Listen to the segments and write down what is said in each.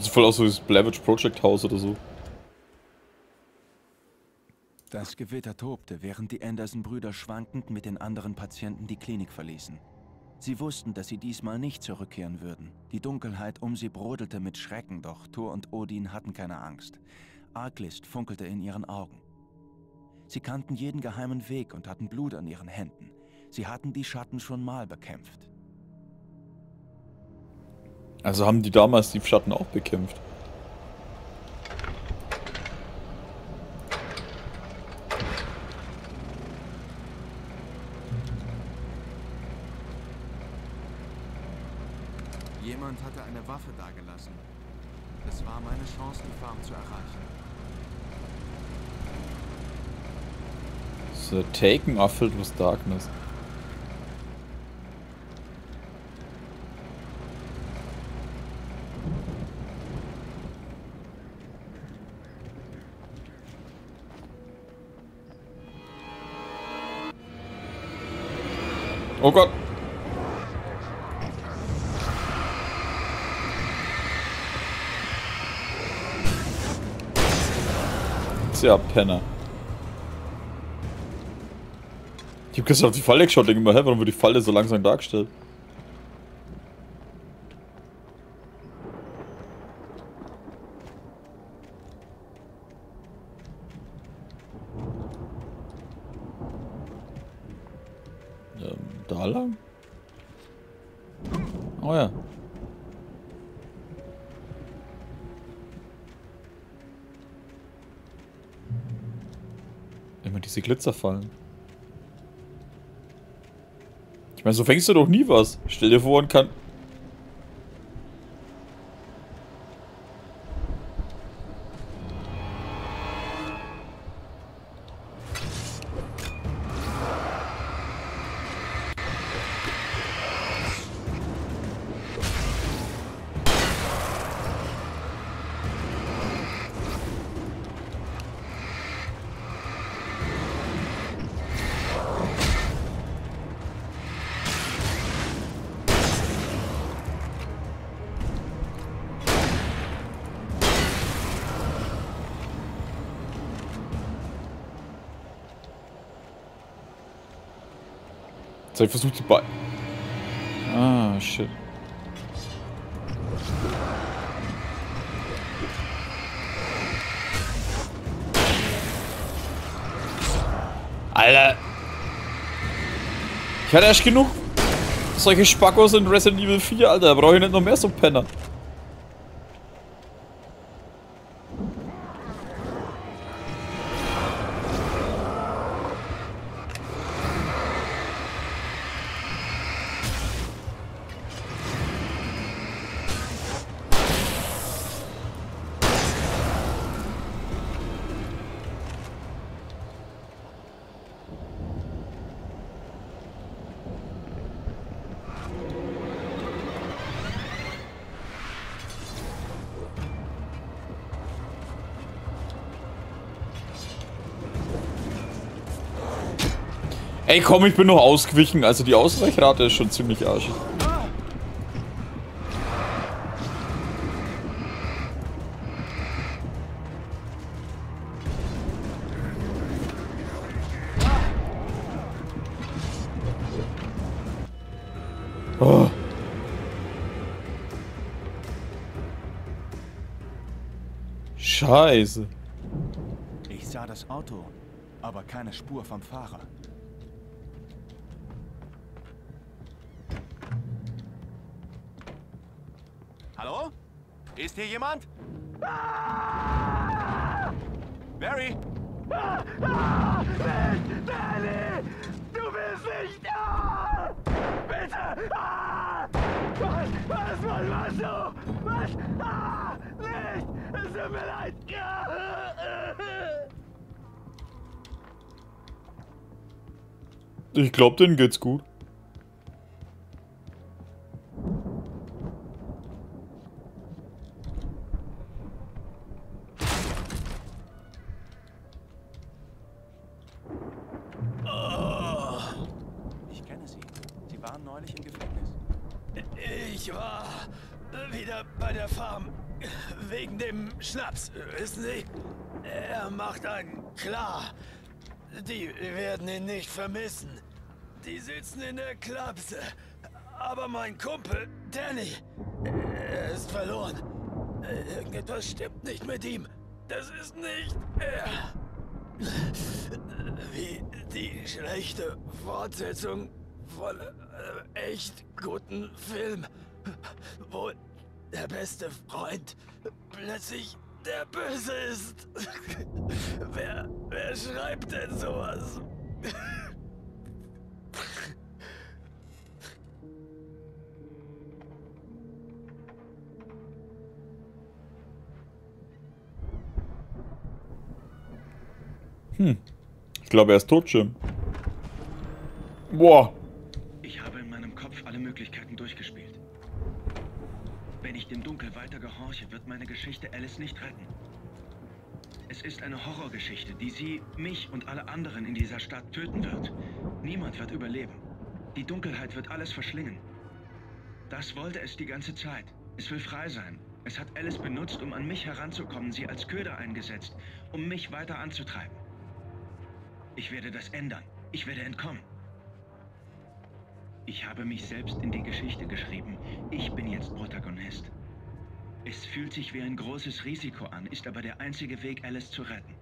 Sieht voll aus wie das Blavich Project House oder so. Das Gewitter tobte, während die Anderson-Brüder schwankend mit den anderen Patienten die Klinik verließen. Sie wussten, dass sie diesmal nicht zurückkehren würden. Die Dunkelheit um sie brodelte mit Schrecken, doch Thor und Odin hatten keine Angst. Arglist funkelte in ihren Augen. Sie kannten jeden geheimen Weg und hatten Blut an ihren Händen. Sie hatten die Schatten schon mal bekämpft. Also haben die damals die Schatten auch bekämpft? Jemand hatte eine Waffe dagelassen. Das war meine Chance, die Farm zu erreichen. The Taken are filled with darkness. Oh Gott! Ja, Penner. Ich hab gestern auf die Falle geschaut, denke ich mal, hä, warum wird die Falle so langsam dargestellt? Da lang? Oh ja. Immer diese Glitzerfallen. Ich meine, so fängst du doch nie was. Stell dir vor, man kann... Ich versuche die Beine. Ah, shit. Alter. Ich hatte erst genug solche Spackos in Resident Evil 4, Alter. Da brauche ich nicht noch mehr so Penner. Ey komm, ich bin noch ausgewichen, also die Ausweichrate ist schon ziemlich arschig. Oh. Scheiße. Ich sah das Auto, aber keine Spur vom Fahrer. Hallo? Ist hier jemand? Ah! Mary? Ah! Ah! Danny! Du bist nicht da! Bitte! Ah! Was machst du? Was? Ah! Nicht! Es tut mir leid! Ich glaube, denen geht's gut. Ich war wieder bei der Farm. Wegen dem Schnaps, wissen Sie? Er macht einen klar. Die werden ihn nicht vermissen. Die sitzen in der Klapse. Aber mein Kumpel, Danny, er ist verloren. Irgendetwas stimmt nicht mit ihm. Das ist nicht er. Wie die schlechte Fortsetzung von echt guten Film. Wo der beste Freund plötzlich der Böse ist. Wer schreibt denn sowas? Ich glaube, er ist Totschirm. Boah. Ich habe in meinem Kopf alle Möglichkeiten durchgespielt. Wenn ich dem Dunkel weiter gehorche, wird meine Geschichte Alice nicht retten. Es ist eine Horrorgeschichte, die sie, mich und alle anderen in dieser Stadt töten wird. Niemand wird überleben. Die Dunkelheit wird alles verschlingen. Das wollte es die ganze Zeit. Es will frei sein. Es hat Alice benutzt, um an mich heranzukommen, sie als Köder eingesetzt, um mich weiter anzutreiben. Ich werde das ändern. Ich werde entkommen. Ich habe mich selbst in die Geschichte geschrieben. Ich bin jetzt Protagonist. Es fühlt sich wie ein großes Risiko an, ist aber der einzige Weg, Alice zu retten.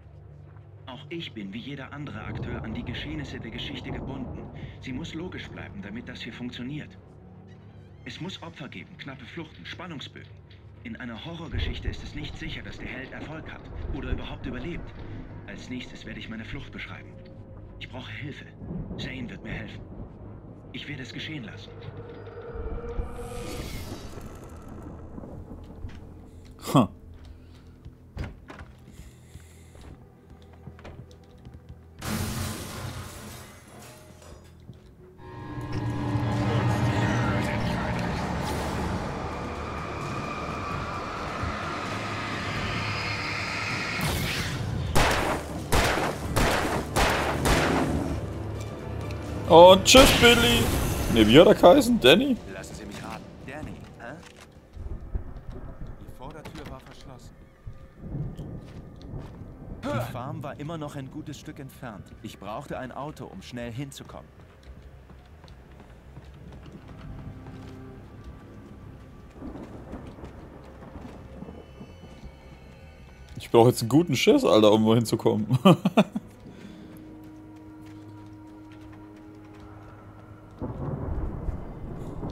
Auch ich bin, wie jeder andere Akteur, an die Geschehnisse der Geschichte gebunden. Sie muss logisch bleiben, damit das hier funktioniert. Es muss Opfer geben, knappe Fluchten, Spannungsbögen. In einer Horrorgeschichte ist es nicht sicher, dass der Held Erfolg hat oder überhaupt überlebt. Als nächstes werde ich meine Flucht beschreiben. Ich brauche Hilfe. Zane wird mir helfen. Ich werde es geschehen lassen. Huh. Und tschüss, Billy. Ne, wie hat er geheißen? Danny? Lassen Sie mich raten. Danny, hä? Die Vordertür war verschlossen. Die Farm war immer noch ein gutes Stück entfernt. Ich brauchte ein Auto, um schnell hinzukommen. Ich brauche jetzt einen guten Schiss, Alter, um wohin zu kommen.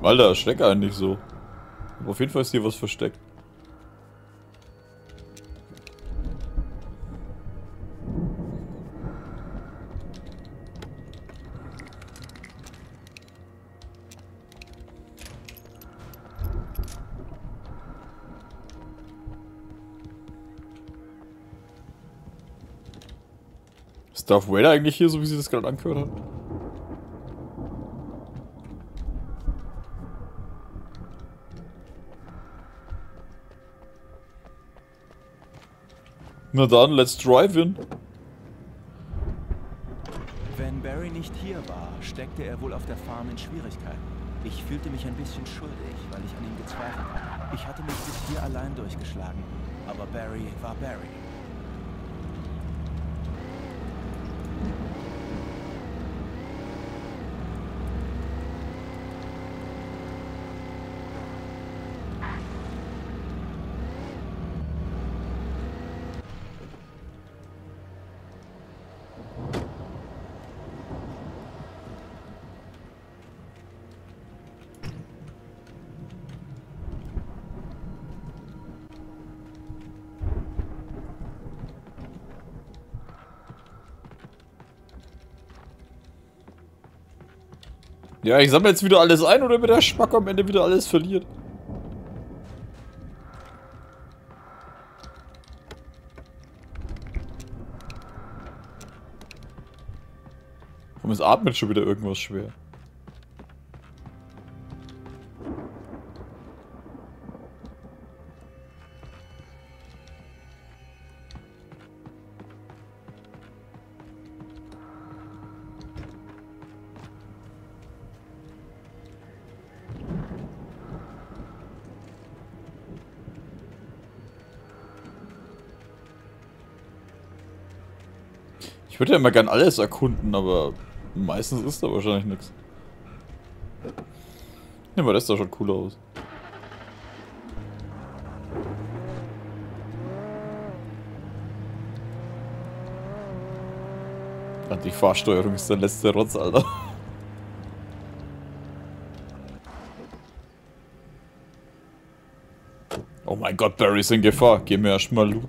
Alter, erschreck einen nicht so. Aber auf jeden Fall ist hier was versteckt. Ist Darth Vader eigentlich hier, so wie sie das gerade angehört hat? Na dann, let's drive in. Wenn Barry nicht hier war, steckte er wohl auf der Farm in Schwierigkeiten. Ich fühlte mich ein bisschen schuldig, weil ich an ihm gezweifelt habe. Ich hatte mich bis hier allein durchgeschlagen, aber Barry war Barry. Ja, ich sammle jetzt wieder alles ein, oder wird der Spack am Ende wieder alles verliert? Warum ist Atmen schon wieder irgendwas schwer? Ich würde ja immer gern alles erkunden, aber meistens ist da wahrscheinlich nichts. Ja, aber das sah schon cooler aus. Die Fahrsteuerung ist der letzte Rotz, Alter. Oh mein Gott, Barry ist in Gefahr. Geh mir erstmal looten.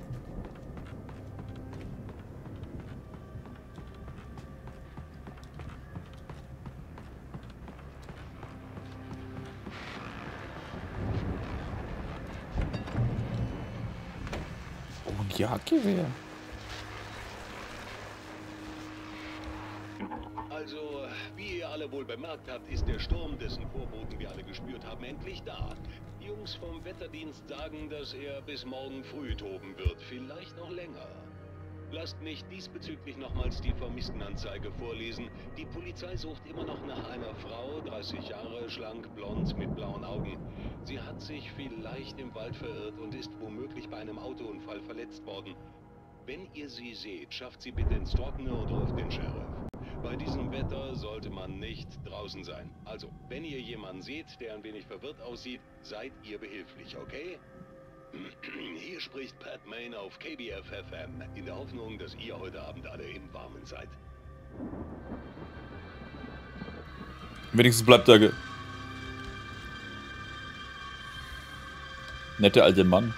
Oh, ein Jagdgewehr. Also, wie ihr alle wohl bemerkt habt, ist der Sturm, dessen Vorboten wir alle gespürt haben, endlich da. Die Jungs vom Wetterdienst sagen, dass er bis morgen früh toben wird, vielleicht noch länger. Lasst mich diesbezüglich nochmals die Vermisstenanzeige vorlesen. Die Polizei sucht immer noch nach einer Frau, 30 Jahre, schlank, blond, mit blauen Augen. Sie hat sich vielleicht im Wald verirrt und ist womöglich bei einem Autounfall verletzt worden. Wenn ihr sie seht, schafft sie bitte ins Trockene und ruft den Sheriff. Bei diesem Wetter sollte man nicht draußen sein. Also, wenn ihr jemanden seht, der ein wenig verwirrt aussieht, seid ihr behilflich, okay? Hier spricht Pat Maine auf KBFFM, in der Hoffnung, dass ihr heute Abend alle im Warmen seid. Wenigstens bleibt er... Netter alter Mann.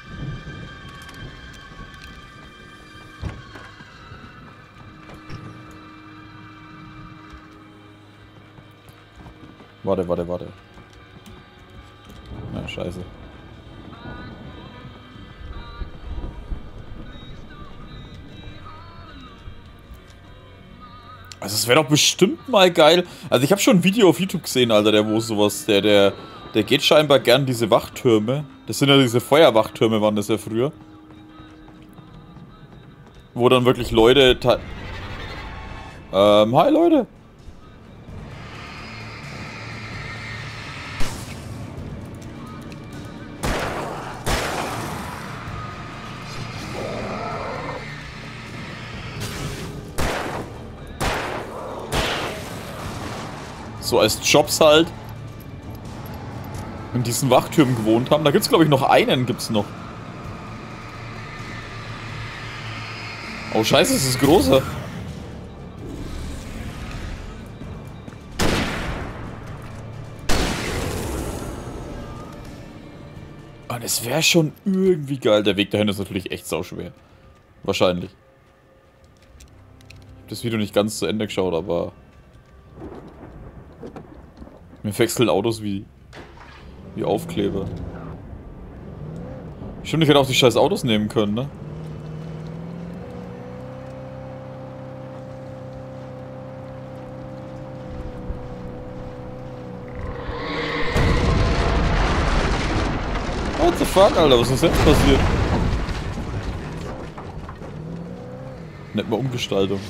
Warte. Na, scheiße. Also es wäre doch bestimmt mal geil. Also ich habe schon ein Video auf YouTube gesehen, Alter, der geht scheinbar gern diese Wachtürme. Das sind ja diese Feuerwachtürme, waren das ja früher. Wo dann wirklich Leute... hi Leute! So als Jobs halt in diesen Wachtürmen gewohnt haben. Da gibt's glaube ich noch einen, Oh scheiße, es ist großer. Und es wäre schon irgendwie geil. Der Weg dahin ist natürlich echt sauschwer. Wahrscheinlich. Ich hab das Video nicht ganz zu Ende geschaut, aber... Mir wechseln Autos wie Aufkleber. Stimmt, ich hätte auch die scheiß Autos nehmen können, ne? What the fuck, Alter? Was ist jetzt passiert? Nennt man Umgestaltung.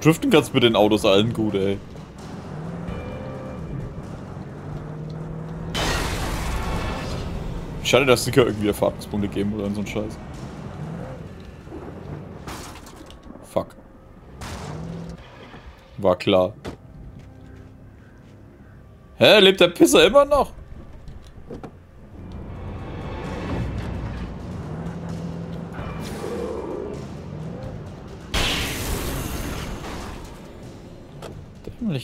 Driften kannst mit den Autos allen gut, ey. Schade, dass die irgendwie Erfahrungspunkte geben oder so ein Scheiß. Fuck. War klar. Hä, lebt der Pisser immer noch?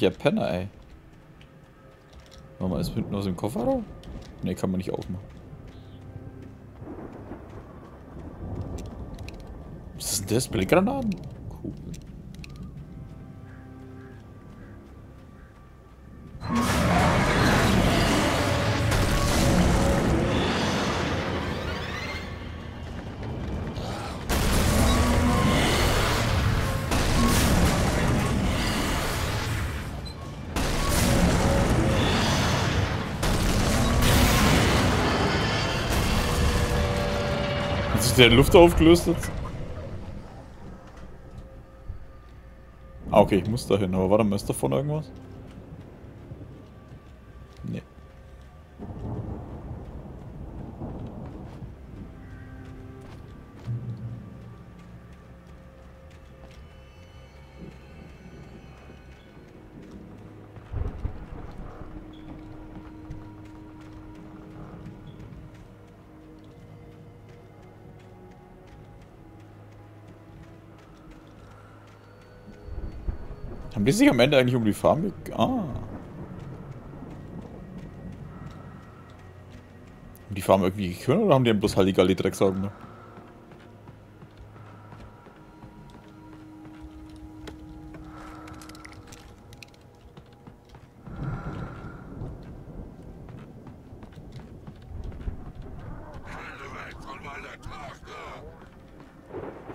Ja, Penner, ey. Machen wir es hinten aus dem Kofferraum? Ne, kann man nicht aufmachen. Was ist denn das? Blindgranaten? Cool. Hat sich der in Luft aufgelöst jetzt? Ah, okay, ich muss da hin. Aber war da mehr davon irgendwas? Nee. Haben die sich am Ende eigentlich um die Farm? Ah. Haben die Farm irgendwie gekümmert oder haben die bloß halt die Galli-Drecksagen? Ne?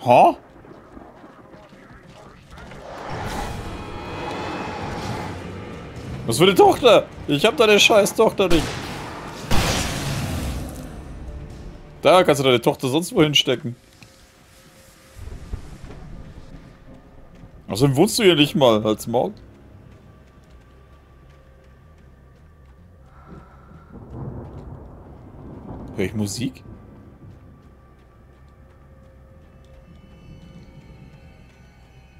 Ha? Was für eine Tochter? Ich hab deine scheiß Tochter nicht. Da kannst du deine Tochter sonst wohin stecken. Außerdem wohnst du hier nicht mal als Maul. Hör ich Musik?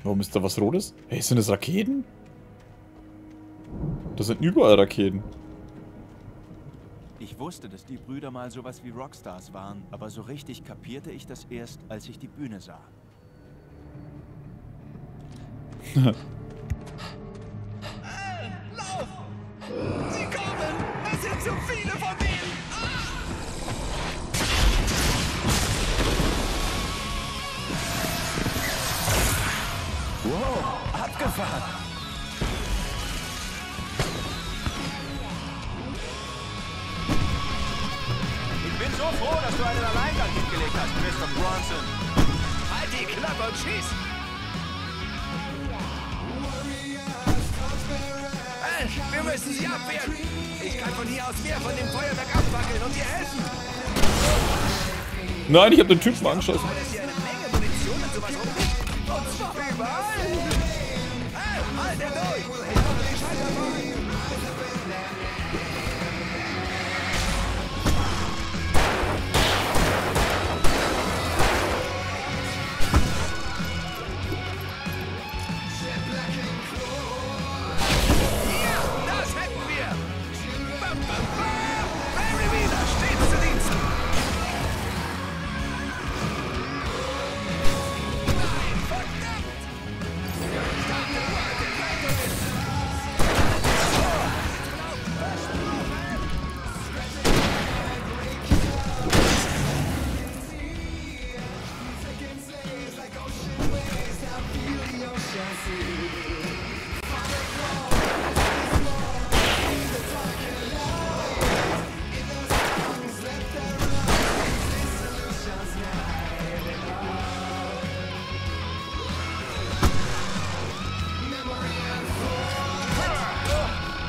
Warum ist da was Rotes? Hey, sind das Raketen? Das sind überall Raketen. Ich wusste, dass die Brüder mal sowas wie Rockstars waren, aber so richtig kapierte ich das erst, als ich die Bühne sah. Hey, lauf! Sie kommen! Es sind zu viele von denen! Ah! Wow, abgefahren! Froh, dass du einen Alleingang hingelegt hast, Mr. Bronson. Halt die Klappe und schieß! Hey, wir müssen sie abwehren! Ich kann von hier aus mehr von dem Feuerwerk abwackeln und dir helfen! Nein, ich hab den Typen angeschossen.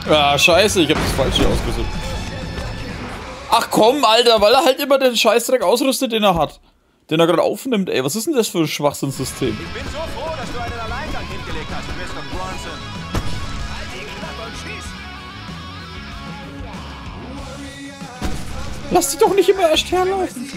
Ah, scheiße, ich hab das Falsche ausgesucht. Ach komm, Alter, weil er halt immer den Scheißdreck ausrüstet, den er hat. Den er gerade aufnimmt, ey. Was ist denn das für ein Schwachsinnssystem? Ich bin so froh, dass du einen Alleingang hingelegt hast, Mr. Bronson. Halt die Klappe und schieß! Lass die doch nicht immer erst herlaufen.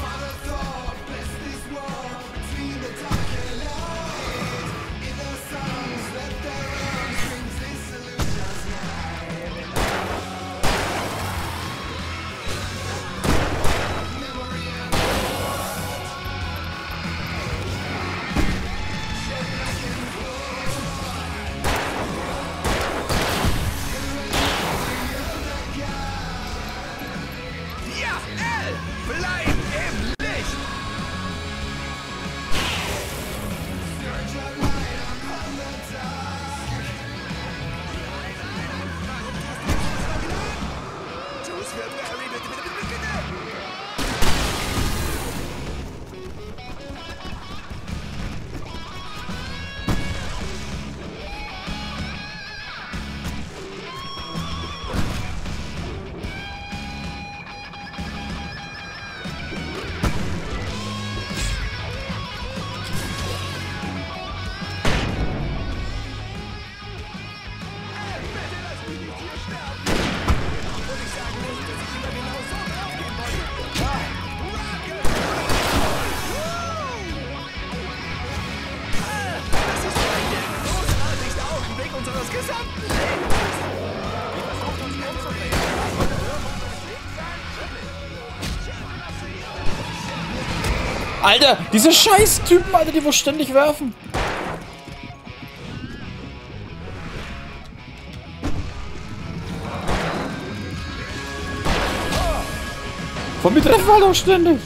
Father Thor, bless this world between the dark and light. Alter, diese Scheiß-Typen, Alter, die wo ständig werfen. Von mir treffen halt auch ständig.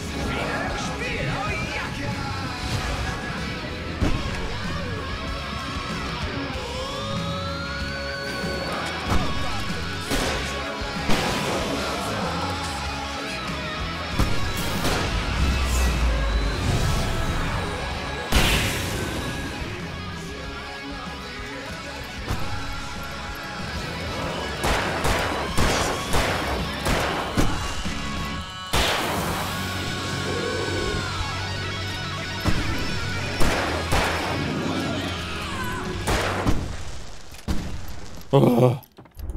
Oh.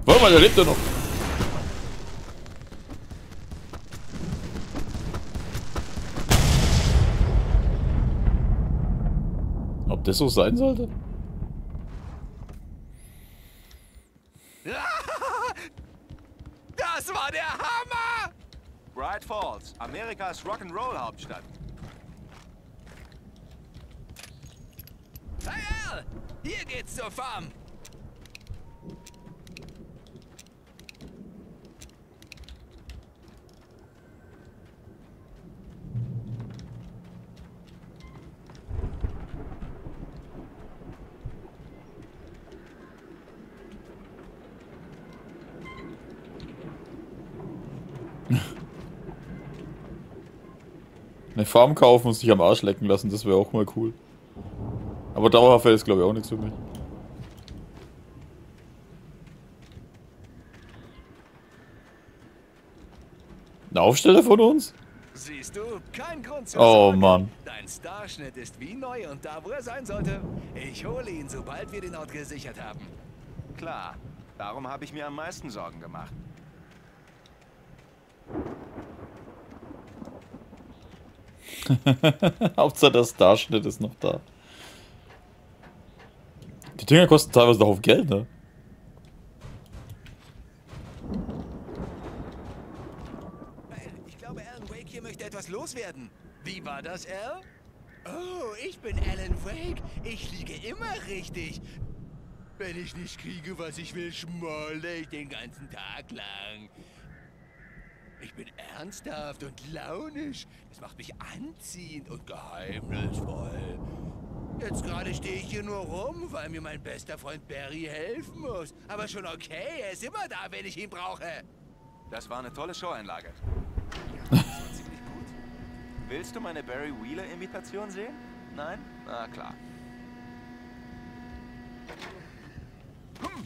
Warte mal, der lebt ja noch. Ob das so sein sollte? Das war der Hammer! Bright Falls, Amerikas Rock'n'Roll-Hauptstadt. Hey Al, hier geht's zur Farm. Eine Farm kaufen und sich am Arsch lecken lassen, das wäre auch mal cool. Aber dauerhaft wäre das, glaube ich, auch nichts für mich. Eine Aufsteller von uns? Siehst du, kein Grund zu sorgen. Oh Mann. Dein Starschnitt ist wie neu und da, wo er sein sollte. Ich hole ihn, sobald wir den Ort gesichert haben. Klar, darum habe ich mir am meisten Sorgen gemacht. Hauptsache der Starschnitt ist noch da. Die Dinger kosten teilweise darauf Geld, ne? Ich glaube, Alan Wake hier möchte etwas loswerden. Wie war das, Al? Oh, ich bin Alan Wake. Ich liege immer richtig. Wenn ich nicht kriege, was ich will, schmolle ich den ganzen Tag lang. Ich bin ernsthaft und launisch. Das macht mich anziehend und geheimnisvoll. Jetzt gerade stehe ich hier nur rum, weil mir mein bester Freund Barry helfen muss. Aber schon okay, er ist immer da, wenn ich ihn brauche. Das war eine tolle Showeinlage. Ja, das war ziemlich gut. Willst du meine Barry Wheeler-Imitation sehen? Nein? Na klar. Hm.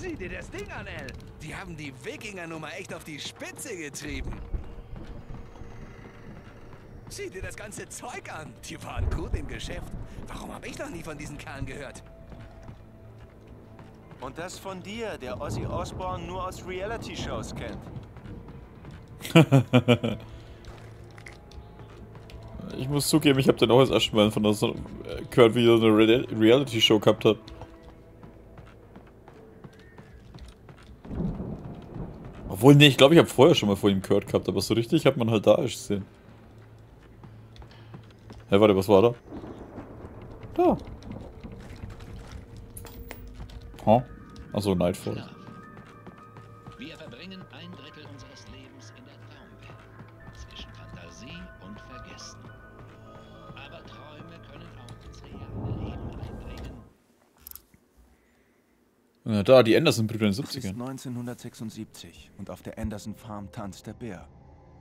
Sieh dir das Ding an, El. Die haben die Wikinger-Nummer echt auf die Spitze getrieben. Sieh dir das ganze Zeug an. Die waren gut im Geschäft. Warum habe ich noch nie von diesen Kerlen gehört? Und das von dir, der Ozzy Osborne nur aus Reality-Shows kennt. Ich muss zugeben, ich habe den auch jetzt erstmal von das gehört, wie er so eine Reality-Show gehabt hat. Obwohl, nee, ich glaube, ich habe vorher schon mal vor ihm gehört gehabt, aber so richtig hat man halt da erst gesehen. Hä, warte, was war da? Da. Huh? Achso, Nightfall. Wir verbringen ein Drittel unseres Lebens in der Traumwelt. Zwischen Fantasie und Vergessen. Aber Träume können auch ins reale Leben einbringen. Na da, die Anderson-Brüder in den 70ern. Es ist 1976 und auf der Anderson Farm tanzt der Bär.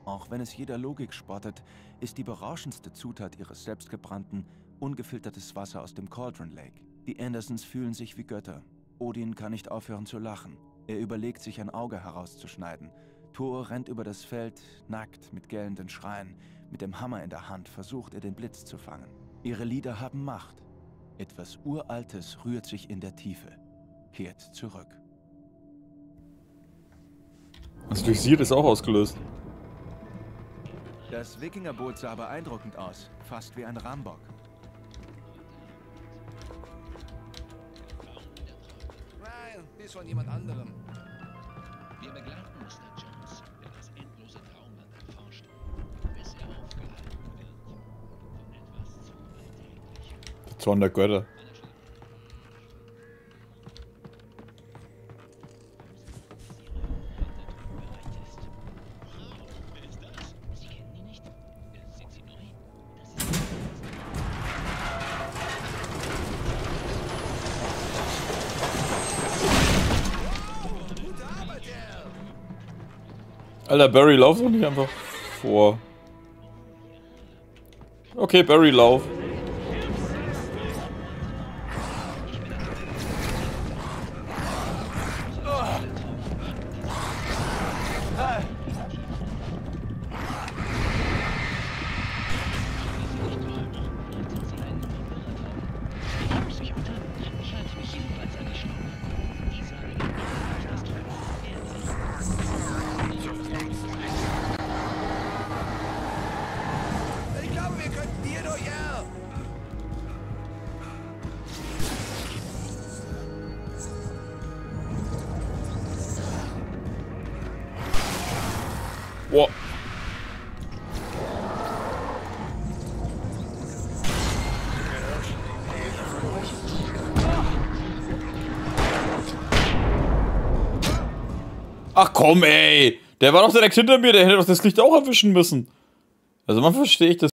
Auch wenn es jeder Logik spottet, ist die berauschendste Zutat ihres selbstgebrannten, ungefiltertes Wasser aus dem Cauldron Lake. Die Andersons fühlen sich wie Götter. Odin kann nicht aufhören zu lachen. Er überlegt, sich ein Auge herauszuschneiden. Thor rennt über das Feld, nackt, mit gellenden Schreien. Mit dem Hammer in der Hand versucht er, den Blitz zu fangen. Ihre Lieder haben Macht. Etwas Uraltes rührt sich in der Tiefe. Kehrt zurück. Das Visier ist auch ausgelöst. Das Wikingerboot sah beeindruckend aus, fast wie ein Rambock. Nein, ist von jemand anderem. Wir begleiten Zorn der Götter. Alter, Barry, lauf doch nicht einfach vor. Okay, Barry, lauf. Ach komm, ey! Der war doch direkt hinter mir, der hätte doch das Licht auch erwischen müssen. Also man verstehe ich das.